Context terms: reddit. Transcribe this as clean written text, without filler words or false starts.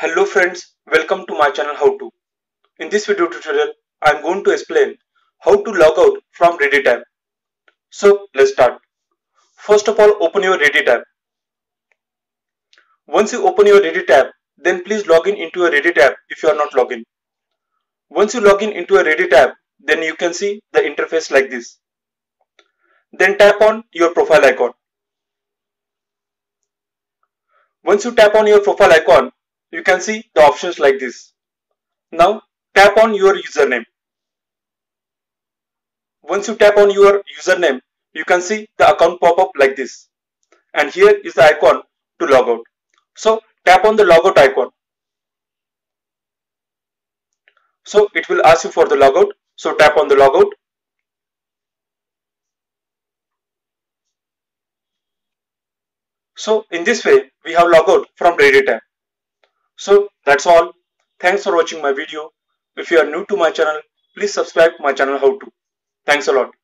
Hello friends, welcome to my channel How To. In this video tutorial, I am going to explain how to log out from Reddit app. So let's start. First of all, open your Reddit app. Once you open your Reddit app, then please log in into your Reddit app if you are not logged in. Once you log in into your Reddit app, then you can see the interface like this. Then tap on your profile icon. Once you tap on your profile icon, you can see the options like this. Now tap on your username. Once you tap on your username, you can see the account pop up like this. And here is the icon to log out. So tap on the logout icon. So it will ask you for the logout. So tap on the logout. So in this way, we have logged out from Reddit app. So that's all. Thanks for watching my video. If you are new to my channel, please subscribe to my channel How To. Thanks a lot.